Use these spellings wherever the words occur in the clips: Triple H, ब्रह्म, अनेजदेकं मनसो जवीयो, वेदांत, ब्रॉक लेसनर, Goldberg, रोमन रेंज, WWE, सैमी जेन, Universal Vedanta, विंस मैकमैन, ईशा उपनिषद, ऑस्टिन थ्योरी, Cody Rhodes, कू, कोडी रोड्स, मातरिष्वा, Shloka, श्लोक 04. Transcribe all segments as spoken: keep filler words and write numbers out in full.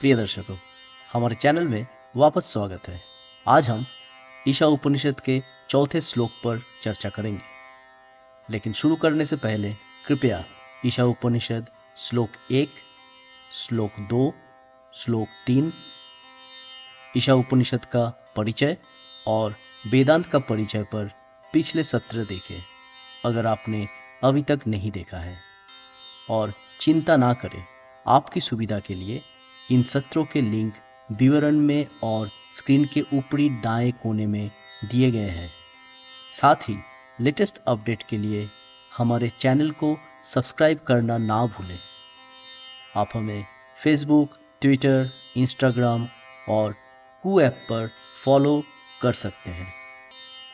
प्रिय दर्शकों, हमारे चैनल में वापस स्वागत है। आज हम ईशा उपनिषद के चौथे श्लोक पर चर्चा करेंगे, लेकिन शुरू करने से पहले कृपया ईशा उपनिषद श्लोक एक, श्लोक दो, श्लोक तीन, ईशा उपनिषद का परिचय और वेदांत का परिचय पर पिछले सत्र देखें अगर आपने अभी तक नहीं देखा है। और चिंता ना करें, आपकी सुविधा के लिए इन सत्रों के लिंक विवरण में और स्क्रीन के ऊपरी दाएं कोने में दिए गए हैं। साथ ही लेटेस्ट अपडेट के लिए हमारे चैनल को सब्सक्राइब करना ना भूलें। आप हमें फेसबुक, ट्विटर, इंस्टाग्राम और कू ऐप पर फॉलो कर सकते हैं।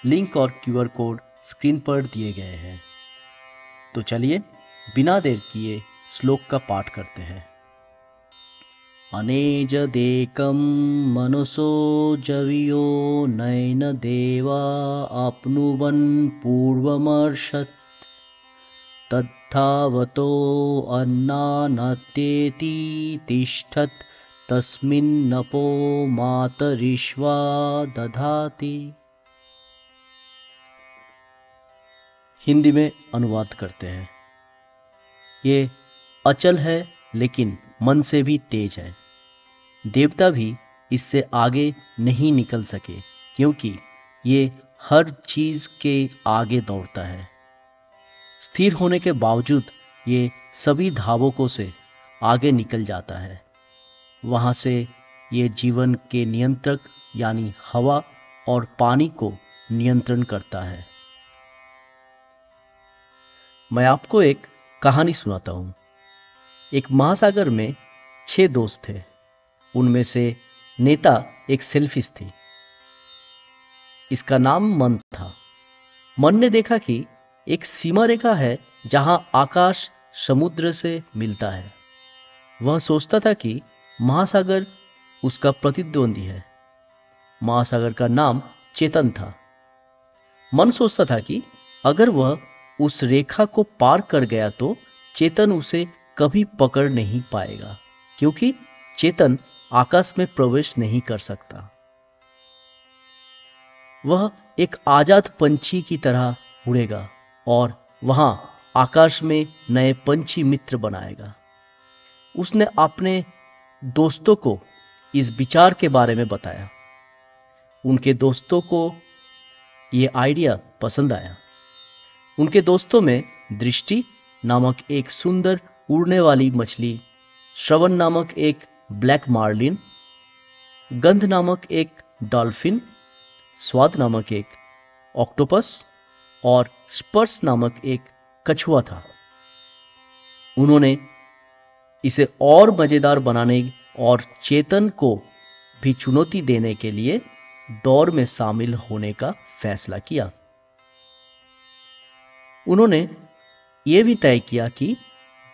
लिंक और क्यूआर कोड स्क्रीन पर दिए गए हैं। तो चलिए बिना देर किए श्लोक का पाठ करते हैं। अनेजदेकं मनसो जवीयो नैन देवा आपनुवन् पूर्वमर्षत् तद्धावतो अन्नानत्येति तिष्ठत् तस्मिन्नपो मातरिष्वा दधाति। हिंदी में अनुवाद करते हैं। ये अचल है लेकिन मन से भी तेज है। देवता भी इससे आगे नहीं निकल सके क्योंकि ये हर चीज के आगे दौड़ता है। स्थिर होने के बावजूद ये सभी धावकों से आगे निकल जाता है। वहां से ये जीवन के नियंत्रक यानी हवा और पानी को नियंत्रण करता है। मैं आपको एक कहानी सुनाता हूं। एक महासागर में छह दोस्त थे। उनमें से नेता एक सेल्फिश थी। इसका नाम मन था। मन ने देखा कि एक सीमा रेखा है जहां आकाश समुद्र से मिलता है। वह सोचता था कि महासागर उसका प्रतिद्वंदी है। महासागर का नाम चेतन था। मन सोचता था कि अगर वह उस रेखा को पार कर गया तो चेतन उसे कभी पकड़ नहीं पाएगा क्योंकि चेतन आकाश में प्रवेश नहीं कर सकता। वह एक आजाद पंछी की तरह उड़ेगा और वहां आकाश में नए पंछी मित्र बनाएगा। उसने अपने दोस्तों को इस विचार के बारे में बताया। उनके दोस्तों को यह आइडिया पसंद आया। उनके दोस्तों में दृष्टि नामक एक सुंदर उड़ने वाली मछली, श्रवण नामक एक ब्लैक मार्लिन, गंध नामक एक डॉल्फिन, स्वाद नामक एक ऑक्टोपस और स्पर्श नामक एक कछुआ था। उन्होंने इसे और मजेदार बनाने और चेतन को भी चुनौती देने के लिए दौड़ में शामिल होने का फैसला किया। उन्होंने यह भी तय किया कि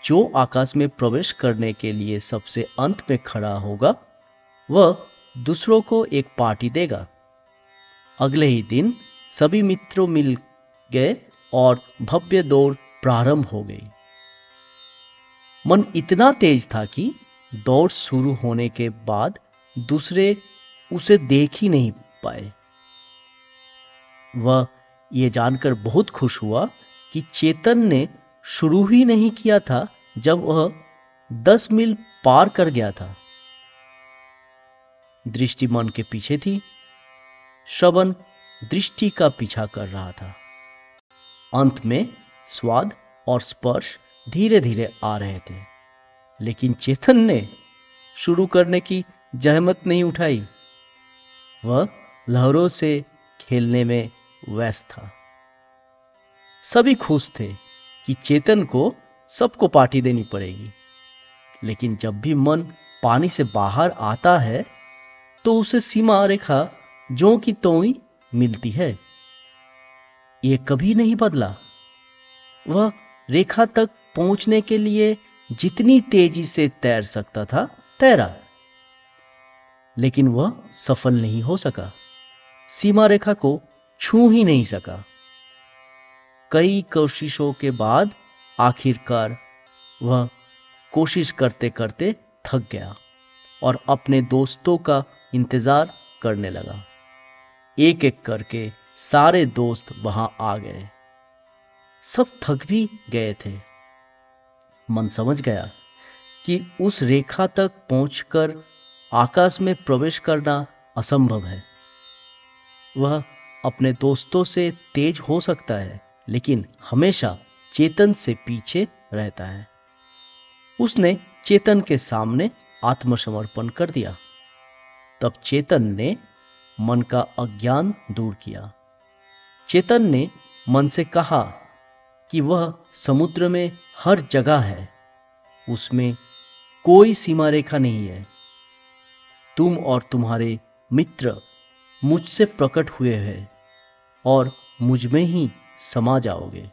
जो आकाश में प्रवेश करने के लिए सबसे अंत में खड़ा होगा वह दूसरों को एक पार्टी देगा। अगले ही दिन सभी मित्रों मिल गए और भव्य दौड़ प्रारंभ हो गई। मन इतना तेज था कि दौड़ शुरू होने के बाद दूसरे उसे देख ही नहीं पाए। वह यह जानकर बहुत खुश हुआ कि चेतन ने शुरू ही नहीं किया था जब वह दस मील पार कर गया था। दृष्टि मन के पीछे थी। श्रवण दृष्टि का पीछा कर रहा था। अंत में स्वाद और स्पर्श धीरे धीरे आ रहे थे, लेकिन चेतन ने शुरू करने की जहमत नहीं उठाई। वह लहरों से खेलने में व्यस्त था। सभी खुश थे कि चेतन को सबको पार्टी देनी पड़ेगी, लेकिन जब भी मन पानी से बाहर आता है तो उसे सीमा रेखा ज्यों की त्यों ही मिलती है। यह कभी नहीं बदला। वह रेखा तक पहुंचने के लिए जितनी तेजी से तैर सकता था तैरा, लेकिन वह सफल नहीं हो सका। सीमा रेखा को छू ही नहीं सका। कई कोशिशों के बाद आखिरकार वह कोशिश करते करते थक गया और अपने दोस्तों का इंतजार करने लगा। एक एक करके सारे दोस्त वहां आ गए। सब थक भी गए थे। मन समझ गया कि उस रेखा तक पहुंचकर आकाश में प्रवेश करना असंभव है। वह अपने दोस्तों से तेज हो सकता है, लेकिन हमेशा चेतन से पीछे रहता है। उसने चेतन के सामने आत्मसमर्पण कर दिया। तब चेतन ने मन का अज्ञान दूर किया। चेतन ने मन से कहा कि वह समुद्र में हर जगह है, उसमें कोई सीमा रेखा नहीं है। तुम और तुम्हारे मित्र मुझसे प्रकट हुए हैं और मुझ में ही समा जाओगे।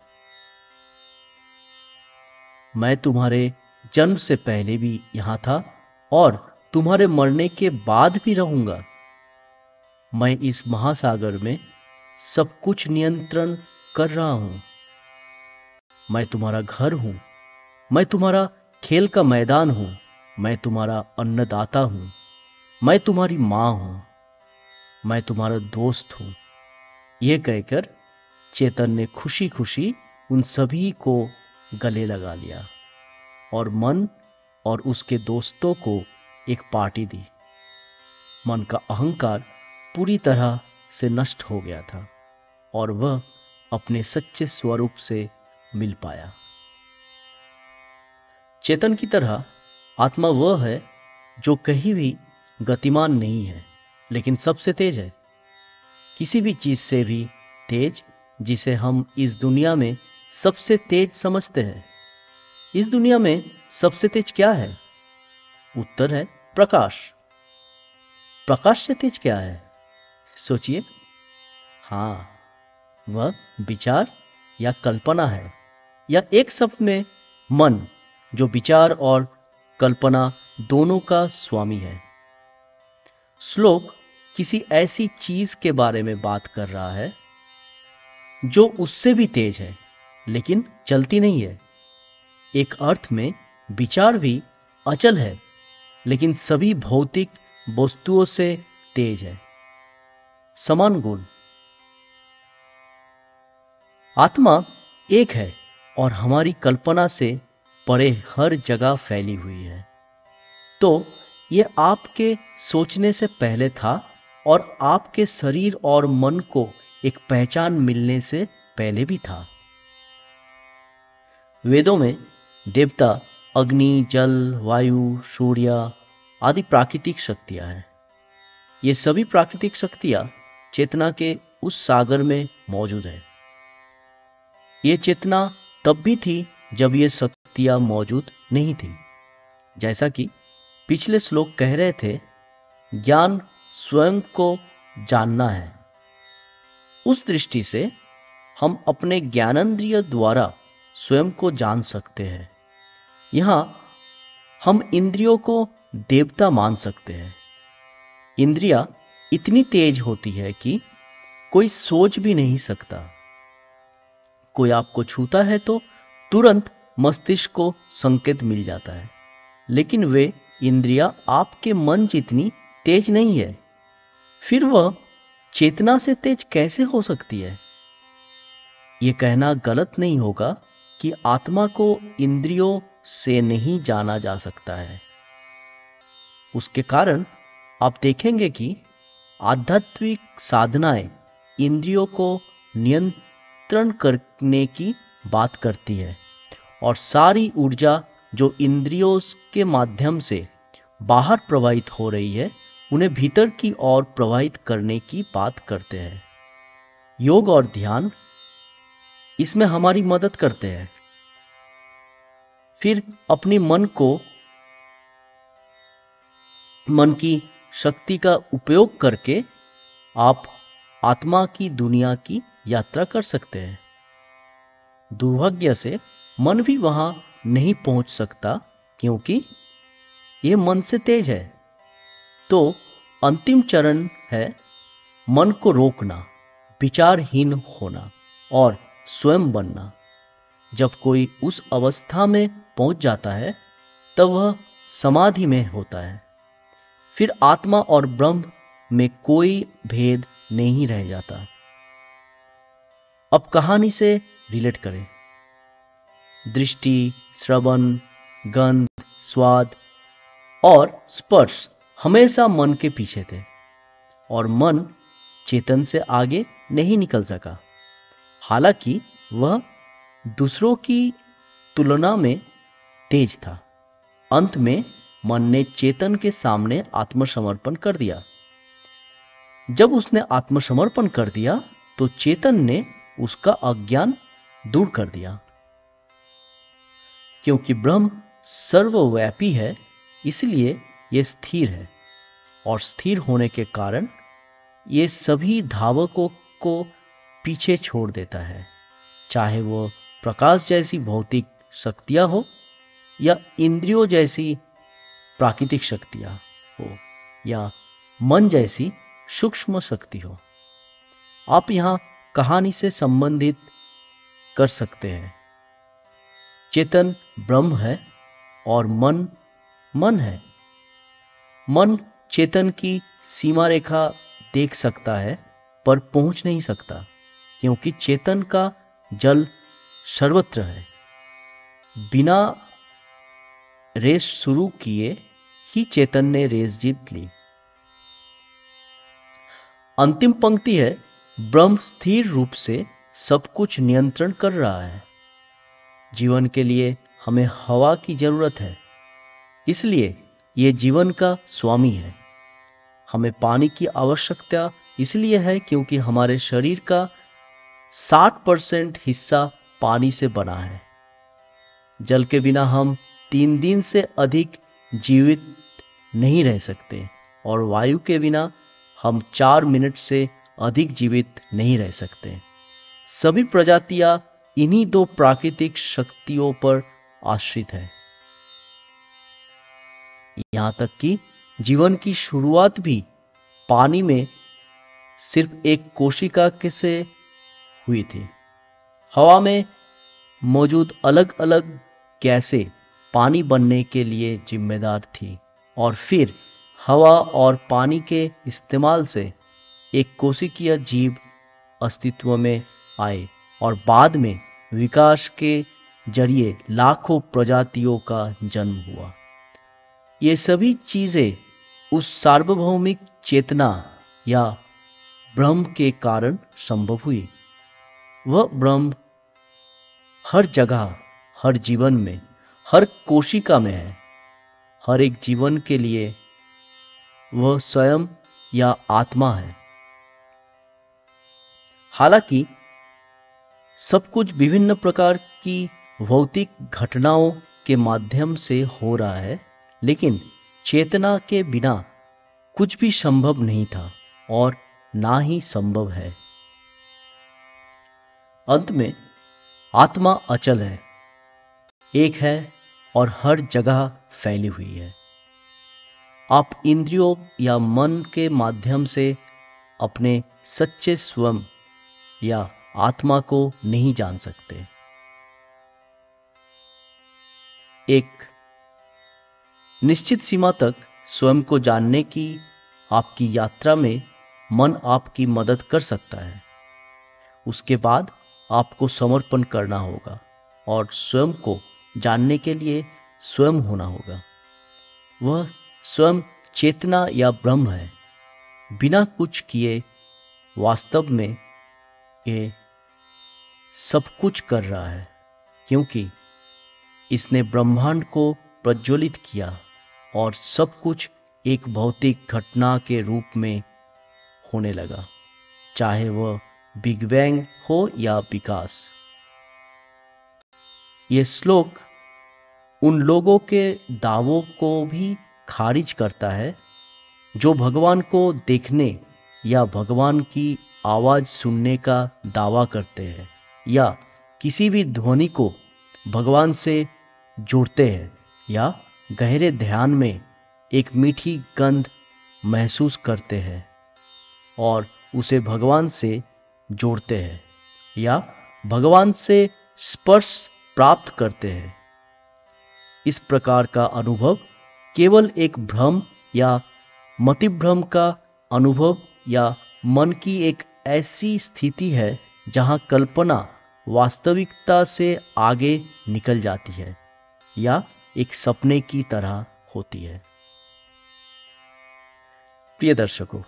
मैं तुम्हारे जन्म से पहले भी यहां था और तुम्हारे मरने के बाद भी रहूंगा। मैं इस महासागर में सब कुछ नियंत्रण कर रहा हूं। मैं तुम्हारा घर हूं, मैं तुम्हारा खेल का मैदान हूं, मैं तुम्हारा अन्नदाता हूं, मैं तुम्हारी मां हूं, मैं तुम्हारा दोस्त हूं। यह कहकर चेतन ने खुशी खुशी उन सभी को गले लगा लिया और मन और उसके दोस्तों को एक पार्टी दी। मन का अहंकार पूरी तरह से नष्ट हो गया था और वह अपने सच्चे स्वरूप से मिल पाया। चेतन की तरह आत्मा वह है जो कहीं भी गतिमान नहीं है, लेकिन सबसे तेज है, किसी भी चीज से भी तेज, जिसे हम इस दुनिया में सबसे तेज समझते हैं। इस दुनिया में सबसे तेज क्या है? उत्तर है प्रकाश। प्रकाश से तेज क्या है? सोचिए। हाँ, वह विचार या कल्पना है, या एक शब्द में मन, जो विचार और कल्पना दोनों का स्वामी है। श्लोक किसी ऐसी चीज के बारे में बात कर रहा है जो उससे भी तेज है, लेकिन चलती नहीं है। एक अर्थ में विचार भी अचल है, लेकिन सभी भौतिक वस्तुओं से तेज है। समान गुण। आत्मा एक है और हमारी कल्पना से परे हर जगह फैली हुई है। तो यह आपके सोचने से पहले था और आपके शरीर और मन को एक पहचान मिलने से पहले भी था। वेदों में देवता अग्नि, जल, वायु, सूर्य आदि प्राकृतिक शक्तियां हैं। ये सभी प्राकृतिक शक्तियां चेतना के उस सागर में मौजूद है। ये चेतना तब भी थी जब ये शक्तियां मौजूद नहीं थी। जैसा कि पिछले श्लोक कह रहे थे, ज्ञान स्वयं को जानना है। उस दृष्टि से हम अपने ज्ञानेंद्रिय द्वारा स्वयं को जान सकते हैं। यहां हम इंद्रियों को देवता मान सकते हैं। इंद्रियां इतनी तेज होती है कि कोई सोच भी नहीं सकता। कोई आपको छूता है तो तुरंत मस्तिष्क को संकेत मिल जाता है, लेकिन वे इंद्रियां आपके मन जितनी तेज नहीं है। फिर वह चेतना से तेज कैसे हो सकती है? यह कहना गलत नहीं होगा कि आत्मा को इंद्रियों से नहीं जाना जा सकता है। उसके कारण आप देखेंगे कि आध्यात्मिक साधनाएं इंद्रियों को नियंत्रण करने की बात करती है और सारी ऊर्जा जो इंद्रियों के माध्यम से बाहर प्रवाहित हो रही है, उन्हें भीतर की ओर प्रवाहित करने की बात करते हैं। योग और ध्यान इसमें हमारी मदद करते हैं। फिर अपने मन को मन की शक्ति का उपयोग करके आप आत्मा की दुनिया की यात्रा कर सकते हैं। दुर्भाग्य से मन भी वहां नहीं पहुंच सकता, क्योंकि यह मन से तेज है। तो अंतिम चरण है मन को रोकना, विचारहीन होना और स्वयं बनना। जब कोई उस अवस्था में पहुंच जाता है, तब वह समाधि में होता है। फिर आत्मा और ब्रह्म में कोई भेद नहीं रह जाता। अब कहानी से रिलेट करें। दृष्टि, श्रवण, गंध, स्वाद और स्पर्श हमेशा मन के पीछे थे और मन चेतन से आगे नहीं निकल सका। हालांकि वह दूसरों की तुलना में तेज था। अंत में मन ने चेतन के सामने आत्मसमर्पण कर दिया। जब उसने आत्मसमर्पण कर दिया तो चेतन ने उसका अज्ञान दूर कर दिया। क्योंकि ब्रह्म सर्वव्यापी है, इसलिए यह स्थिर है और स्थिर होने के कारण ये सभी धावकों को पीछे छोड़ देता है, चाहे वो प्रकाश जैसी भौतिक शक्तियां हो या इंद्रियों जैसी प्राकृतिक शक्तियां हो या मन जैसी सूक्ष्म शक्ति हो। आप यहां कहानी से संबंधित कर सकते हैं। चेतन ब्रह्म है और मन मन है। मन चेतन की सीमा रेखा देख सकता है पर पहुंच नहीं सकता, क्योंकि चेतन का जल सर्वत्र है। बिना रेस शुरू किए ही चेतन ने रेस जीत ली। अंतिम पंक्ति है, ब्रह्म स्थिर रूप से सब कुछ नियंत्रण कर रहा है। जीवन के लिए हमें हवा की जरूरत है, इसलिए यह जीवन का स्वामी है। हमें पानी की आवश्यकता इसलिए है क्योंकि हमारे शरीर का साठ परसेंट हिस्सा पानी से बना है। जल के बिना हम तीन दिन से अधिक जीवित नहीं रह सकते और वायु के बिना हम चार मिनट से अधिक जीवित नहीं रह सकते। सभी प्रजातियां इन्हीं दो प्राकृतिक शक्तियों पर आश्रित है। यहां तक कि जीवन की शुरुआत भी पानी में सिर्फ एक कोशिका से हुई थी। हवा में मौजूद अलग अलग गैसें पानी बनने के लिए जिम्मेदार थी और फिर हवा और पानी के इस्तेमाल से एक कोशिकीय जीव अस्तित्व में आए और बाद में विकास के जरिए लाखों प्रजातियों का जन्म हुआ। ये सभी चीजें उस सार्वभौमिक चेतना या ब्रह्म के कारण संभव हुई। वह ब्रह्म हर जगह, हर जीवन में, हर कोशिका में है। हर एक जीवन के लिए वह स्वयं या आत्मा है। हालांकि सब कुछ विभिन्न प्रकार की भौतिक घटनाओं के माध्यम से हो रहा है, लेकिन चेतना के बिना कुछ भी संभव नहीं था और ना ही संभव है। अंत में आत्मा अचल है, एक है और हर जगह फैली हुई है। आप इंद्रियों या मन के माध्यम से अपने सच्चे स्वयं या आत्मा को नहीं जान सकते। एक निश्चित सीमा तक स्वयं को जानने की आपकी यात्रा में मन आपकी मदद कर सकता है। उसके बाद आपको समर्पण करना होगा और स्वयं को जानने के लिए स्वयं होना होगा। वह स्वयं चेतना या ब्रह्म है। बिना कुछ किए वास्तव में ये सब कुछ कर रहा है, क्योंकि इसने ब्रह्मांड को प्रज्वलित किया और सब कुछ एक भौतिक घटना के रूप में होने लगा, चाहे वह बिग बैंग हो या विकास। यह श्लोक उन लोगों के दावों को भी खारिज करता है जो भगवान को देखने या भगवान की आवाज सुनने का दावा करते हैं या किसी भी ध्वनि को भगवान से जोड़ते हैं या गहरे ध्यान में एक मीठी गंध महसूस करते हैं और उसे भगवान से जोड़ते हैं या भगवान से स्पर्श प्राप्त करते हैं। इस प्रकार का अनुभव केवल एक भ्रम या मतिभ्रम का अनुभव या मन की एक ऐसी स्थिति है जहां कल्पना वास्तविकता से आगे निकल जाती है या एक सपने की तरह होती है। प्रिय दर्शकों,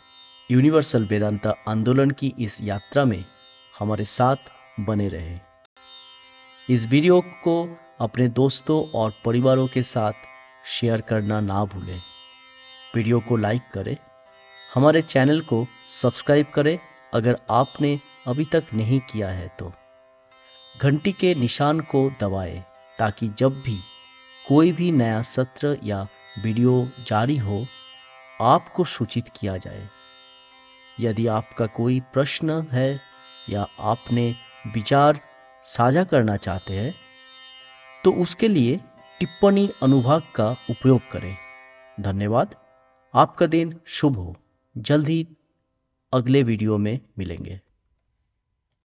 यूनिवर्सल वेदांता आंदोलन की इस यात्रा में हमारे साथ बने रहे। इस वीडियो को अपने दोस्तों और परिवारों के साथ शेयर करना ना भूलें। वीडियो को लाइक करें, हमारे चैनल को सब्सक्राइब करें अगर आपने अभी तक नहीं किया है तो। घंटी के निशान को दबाएं ताकि जब भी कोई भी नया सत्र या वीडियो जारी हो आपको सूचित किया जाए। यदि आपका कोई प्रश्न है या आपने विचार साझा करना चाहते हैं तो उसके लिए टिप्पणी अनुभाग का उपयोग करें। धन्यवाद। आपका दिन शुभ हो। जल्द ही अगले वीडियो में मिलेंगे।